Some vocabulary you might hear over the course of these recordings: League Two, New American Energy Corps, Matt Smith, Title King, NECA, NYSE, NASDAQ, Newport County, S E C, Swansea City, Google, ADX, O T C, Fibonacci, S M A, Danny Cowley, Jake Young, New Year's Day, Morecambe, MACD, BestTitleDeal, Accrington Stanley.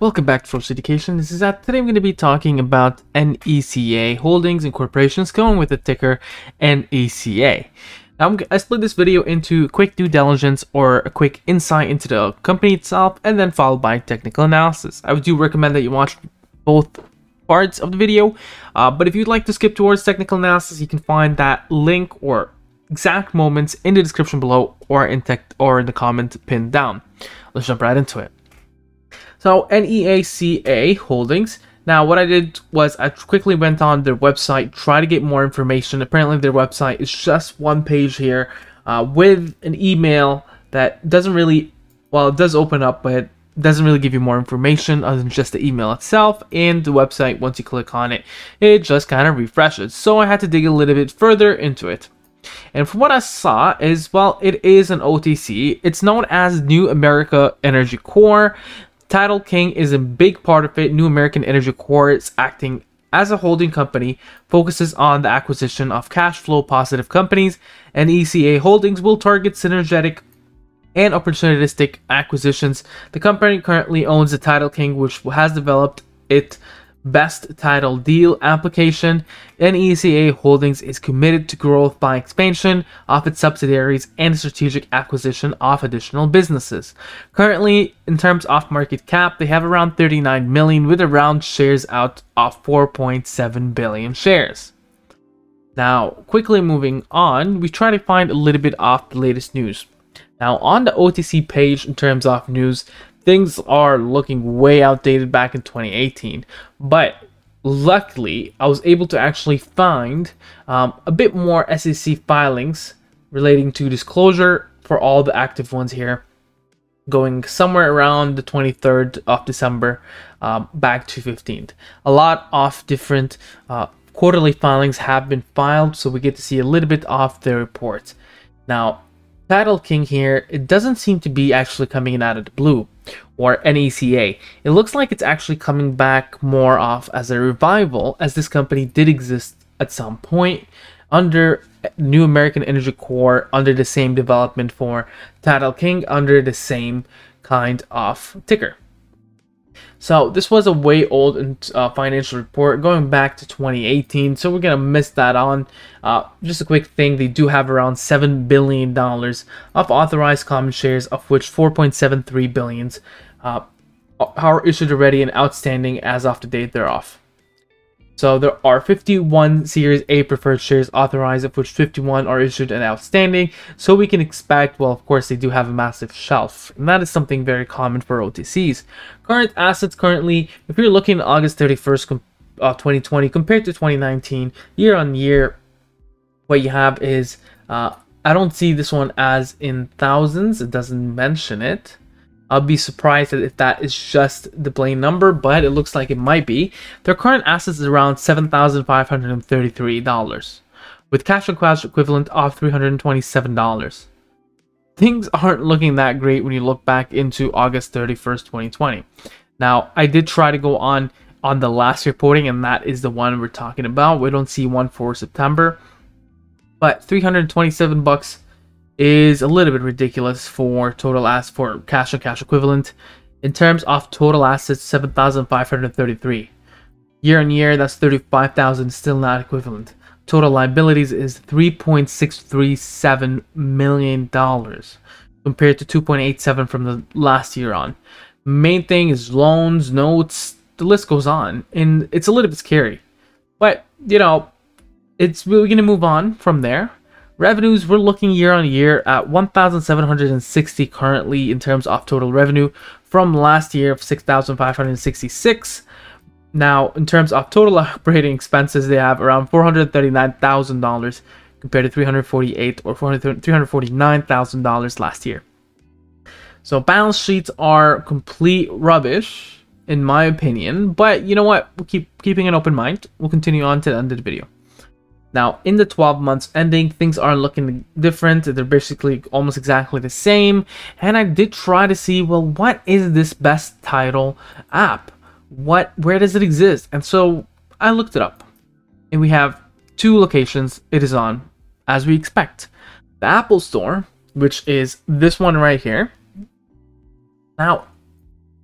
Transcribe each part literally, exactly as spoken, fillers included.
Welcome back to First Education. This is that today I'm going to be talking about N E C A holdings and corporations, going with the ticker N E C A. Now I'm, I split this video into quick due diligence or a quick insight into the company itself, and then followed by technical analysis. I do recommend that you watch both parts of the video, uh, but if you'd like to skip towards technical analysis, you can find that link or exact moments in the description below or in tech or in the comment pinned down. Let's jump right into it. So N E C A holdings. Now what I did was I quickly went on their website, try to get more information. Apparently their website is just one page here uh, with an email that doesn't really, well, it does open up, but it doesn't really give you more information other than just the email itself. And the website, once you click on it, it just kind of refreshes. So I had to dig a little bit further into it. And from what I saw is, well, it is an O T C. It's known as New American Energy Corps. Title King is a big part of it. New American Energy Corps is acting as a holding company, focuses on the acquisition of cash flow positive companies. N E C A Holdings will target synergetic and opportunistic acquisitions. The company currently owns the Title King, which has developed it Best Title Deal application. N E C A Holdings is committed to growth by expansion of its subsidiaries and strategic acquisition of additional businesses. Currently, in terms of market cap, they have around thirty-nine million with around shares out of four point seven billion shares. Now, quickly moving on, we try to find a little bit of the latest news. Now, on the O T C page in terms of news, things are looking way outdated back in twenty eighteen, but luckily I was able to actually find um, a bit more S E C filings relating to disclosure for all the active ones here, going somewhere around the twenty-third of December um, back to fifteenth. A lot of different uh, quarterly filings have been filed, so we get to see a little bit of their reports. Now, Title King here, it doesn't seem to be actually coming in out of the blue, or N E C A. It looks like it's actually coming back more off as a revival, as this company did exist at some point under New American Energy Corps, under the same development for Title King, under the same kind of ticker. So this was a way old uh, financial report going back to twenty eighteen, so we're gonna miss that on. Uh, just a quick thing, they do have around seven billion dollars of authorized common shares, of which four point seven three billion dollars uh, are issued already and outstanding as of the date thereof. So there are fifty-one Series A preferred shares authorized, of which fifty-one are issued and outstanding. So we can expect, well, of course, they do have a massive shelf, and that is something very common for O T Cs. Current assets currently, if you're looking at August thirty-first, uh, twenty twenty, compared to twenty nineteen, year on year, what you have is, uh, I don't see this one as in thousands. It doesn't mention it. I'll be surprised if that is just the plain number, but it looks like it might be. Their current assets is around seven thousand five hundred thirty-three dollars, with cash and cash equivalent of three hundred twenty-seven dollars. Things aren't looking that great when you look back into August thirty-first, twenty twenty. Now, I did try to go on on the last reporting, and that is the one we're talking about. We don't see one for September, but three hundred twenty-seven bucks is a little bit ridiculous for total assets, for cash and cash equivalent. In terms of total assets, seven thousand five hundred thirty-three. Year on year, that's thirty-five thousand, still not equivalent. Total liabilities is three point six three seven million dollars compared to two point eight seven from the last year on. Main thing is loans, notes, the list goes on, and it's a little bit scary. But, you know, it's we're going to move on from there. Revenues, we're looking year on year at one thousand seven hundred sixty currently in terms of total revenue, from last year of six thousand five hundred sixty-six. Now, in terms of total operating expenses, they have around four hundred thirty-nine thousand dollars compared to three hundred forty-eight thousand dollars or three hundred forty-nine thousand dollars last year. So balance sheets are complete rubbish, in my opinion, but you know what? We'll keep keeping an open mind. We'll continue on to the end of the video. Now, in the twelve months ending, things are looking different. They're basically almost exactly the same. And I did try to see, well, what is this Best Title app? What, where does it exist? And so I looked it up, and we have two locations it is on, as we expect. The Apple Store, which is this one right here. Now,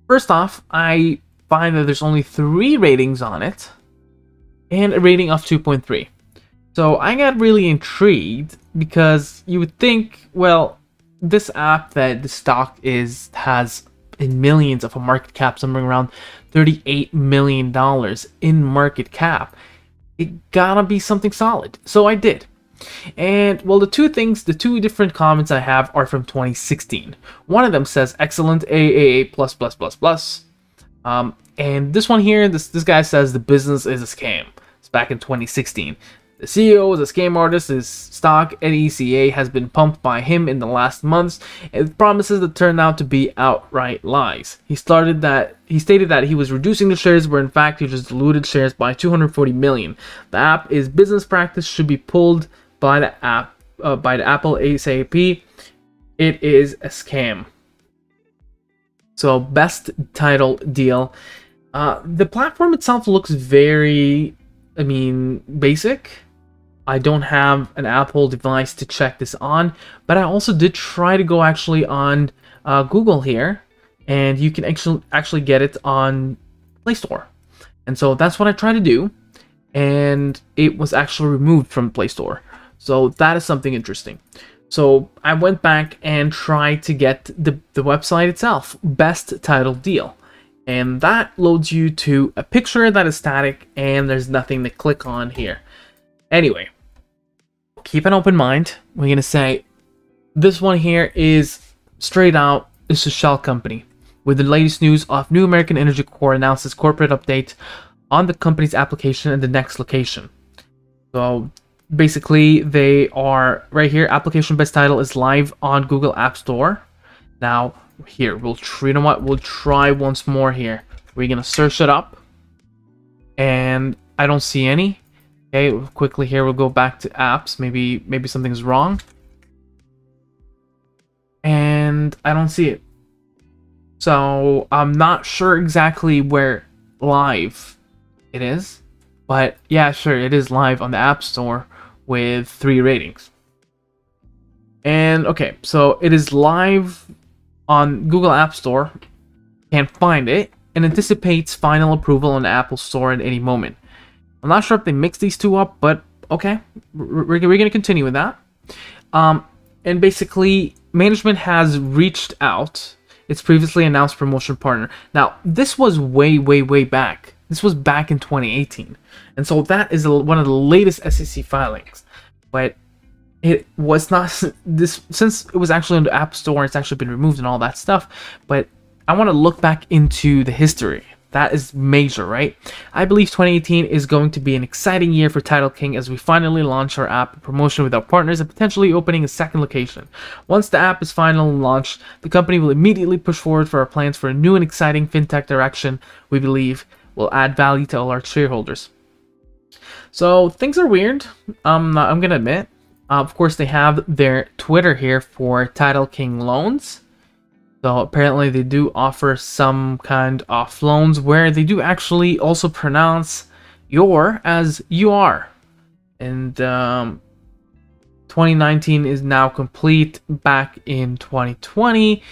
First off, I find that there's only three ratings on it, and a rating of two point three. So I got really intrigued, because you would think, well, this app that the stock is has in millions of a market cap, something around thirty-eight million dollars in market cap, it gotta be something solid. So I did. And well, the two things, the two different comments I have are from twenty sixteen. One of them says excellent triple A plus plus plus plus. Um, and this one here, this this guy says the business is a scam. It's back in twenty sixteen. The C E O is a scam artist. His stock N E C A has been pumped by him in the last months, and promises that turned out to be outright lies. He started that he stated that he was reducing the shares, where in fact he just diluted shares by two hundred forty million. The app is business practice should be pulled by the app uh, by the Apple ASAP. It is a scam. So Best Title Deal. Uh, the platform itself looks very, I mean, basic. I don't have an Apple device to check this on, but I also did try to go actually on uh, Google here, and you can actually actually get it on Play Store. And so that's what I tried to do, and it was actually removed from Play Store. So that is something interesting. So I went back and tried to get the, the website itself, Best Title Deal. And that loads you to a picture that is static, and there's nothing to click on here. Anyway, keep an open mind. We're going to say this one here is straight out. It's a shell company. With the latest news of New American Energy Corps announces corporate update on the company's application and the next location. So basically, they are right here. Application Best Title is live on Google App Store. Now, here we'll try, you know what, we'll try once more here. We're gonna search it up, and I don't see any. Okay, quickly here, we'll go back to apps. Maybe maybe something's wrong, and I don't see it. So I'm not sure exactly where live it is, but yeah, sure, it is live on the App Store with three ratings. And okay, so it is live on Google App Store, can't find it, and anticipates final approval on the Apple Store at any moment. I'm not sure if they mix these two up, but okay, we're, we're going to continue with that. Um, and basically, management has reached out its previously announced promotion partner. Now, this was way, way, way back. This was back in twenty eighteen. And so that is one of the latest S E C filings. But it was not this, since it was actually on the App Store, it's actually been removed and all that stuff. But I want to look back into the history. That is major, right? I believe twenty eighteen is going to be an exciting year for Title King as we finally launch our app promotion with our partners and potentially opening a second location. Once the app is finally launched, the company will immediately push forward for our plans for a new and exciting fintech direction we believe will add value to all our shareholders. So things are weird, um, I'm going to admit. Uh, of course, they have their Twitter here for Title King Loans. So apparently they do offer some kind of loans where they do actually also pronounce your as you are. And um, twenty nineteen is now complete back in twenty twenty.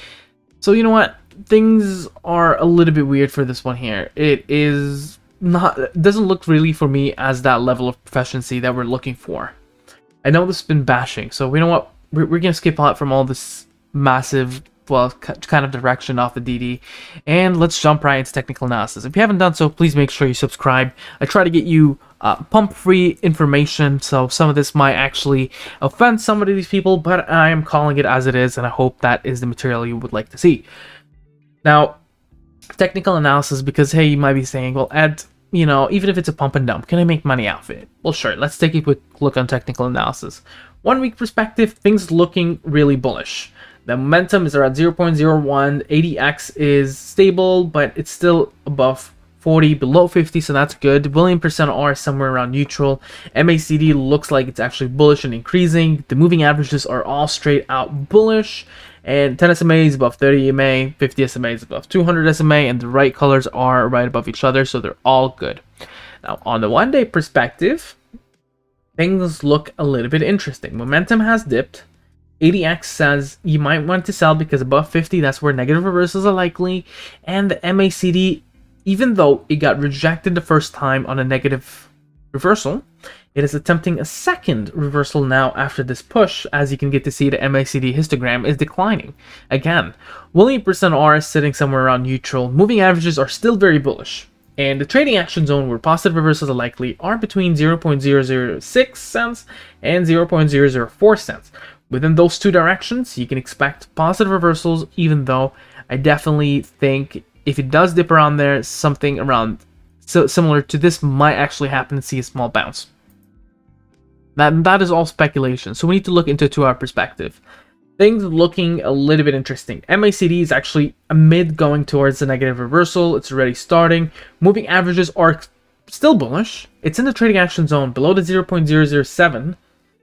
So you know what? Things are a little bit weird for this one here. It is not, it doesn't look really for me as that level of proficiency that we're looking for. I know this has been bashing, so we know what, we're, we're going to skip out from all this massive, well, kind of direction off the D D, and let's jump right into technical analysis. If you haven't done so, please make sure you subscribe. I try to get you uh, pump-free information, so some of this might actually offend some of these people, but I am calling it as it is, and I hope that is the material you would like to see. Now, technical analysis, because, hey, you might be saying, well, Ed, you know, even if it's a pump and dump, can I make money out of it? Well, sure, let's take a quick look on technical analysis. One week perspective, things looking really bullish. The momentum is around zero point zero one, A D X is stable, but it's still above forty, below fifty, so that's good. Williams percent R is somewhere around neutral. M A C D looks like it's actually bullish and increasing. The moving averages are all straight out bullish. And ten S M A is above thirty M A, fifty S M A is above two hundred S M A, and the right colors are right above each other, so they're all good. Now, on the one-day perspective, things look a little bit interesting. Momentum has dipped. A D X says you might want to sell because above fifty, that's where negative reversals are likely. And the M A C D, even though it got rejected the first time on a negative reversal, it is attempting a second reversal now after this push. As you can get to see, the M A C D histogram is declining. Again, Williams % R is sitting somewhere around neutral. Moving averages are still very bullish. And the trading action zone where positive reversals are likely are between zero point zero zero six cents and zero point zero zero four cents. Within those two directions, you can expect positive reversals, even though I definitely think if it does dip around there, something around so similar to this might actually happen and see a small bounce. That, that is all speculation, so we need to look into a two hour perspective. Things looking a little bit interesting. M A C D is actually amid going towards the negative reversal. It's already starting. Moving averages are still bullish. It's in the trading action zone below the zero point zero zero seven.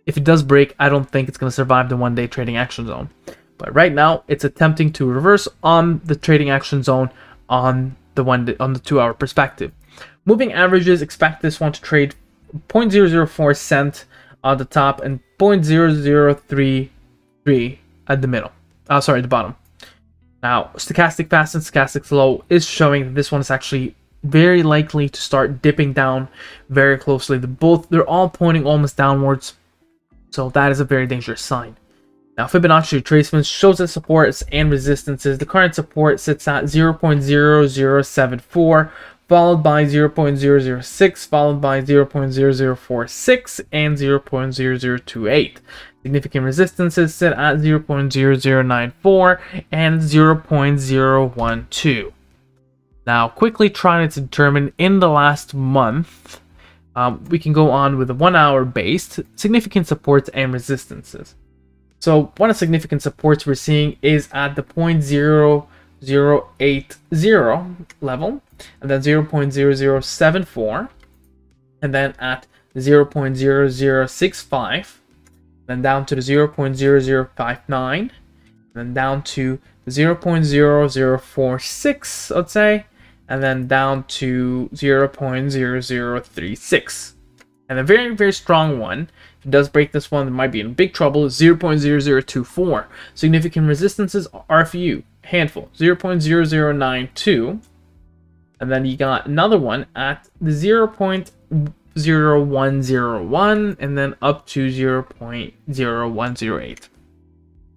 If it does break, I don't think it's going to survive the one day trading action zone. But right now, it's attempting to reverse on the trading action zone on the one day, on the two hour perspective. Moving averages expect this one to trade zero point zero zero four cent on the top and zero point zero zero three three at the middle. Oh, sorry, at the bottom. Now, stochastic fast and stochastic slow is showing that this one is actually very likely to start dipping down very closely. The both they're all pointing almost downwards, so that is a very dangerous sign. Now, Fibonacci retracement shows us supports and resistances. The current support sits at zero point zero zero seven four, followed by zero point zero zero six, followed by zero point zero zero four six, and zero point zero zero two eight. Significant resistances sit at zero point zero zero nine four and zero point zero one two. Now, quickly trying to determine in the last month, um, we can go on with the one hour based significant supports and resistances. So one of the significant supports we're seeing is at the zero point zero zero eight zero level, and then zero point zero zero seven four, and then at zero point zero zero six five, then down to the zero point zero zero five nine, and then down to the zero point zero zero four six, let's say, and then down to zero point zero zero three six. And a very, very strong one, if it does break this one, it might be in big trouble, zero point zero zero two four. Significant resistances are for you, handful, zero point zero zero nine two. And then you got another one at the zero point zero one zero one, and then up to zero point zero one zero eight.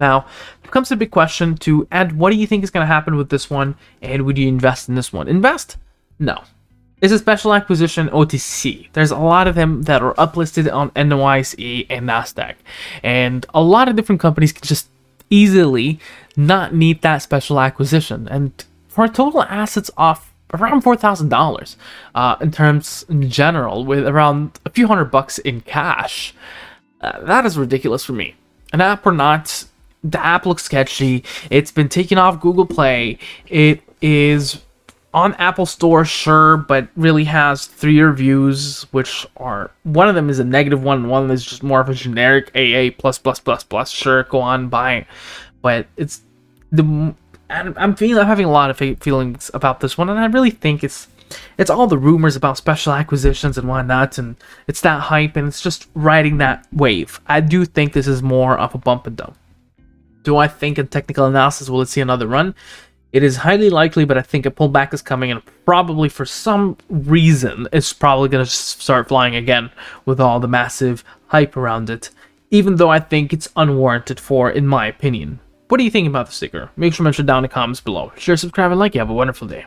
Now, it becomes a big question to add, what do you think is going to happen with this one, and would you invest in this one? Invest? No. It's a special acquisition O T C. There's a lot of them that are uplisted on N Y S E and NASDAQ. And a lot of different companies can just easily not need that special acquisition. And for total assets off around four thousand dollars uh, in terms in general, with around a few hundred bucks in cash, uh, that is ridiculous for me. An app or not, the app looks sketchy. It's been taken off Google Play. It is on Apple Store, sure, but really has three reviews, which are, one of them is a negative one, and one is just more of a generic A A plus plus plus plus. Sure, go on, buy it. But it's the I'm I'm feeling I'm having a lot of feelings about this one, and I really think it's it's all the rumors about special acquisitions and whatnot, and it's that hype, and it's just riding that wave. I do think this is more of a bump and dump. Do I think in technical analysis will it see another run? It is highly likely, but I think a pullback is coming, and probably for some reason, it's probably going to start flying again with all the massive hype around it, even though I think it's unwarranted for, in my opinion. What do you think about the sticker? Make sure to mention down in the comments below. Share, subscribe, and like. You have a wonderful day.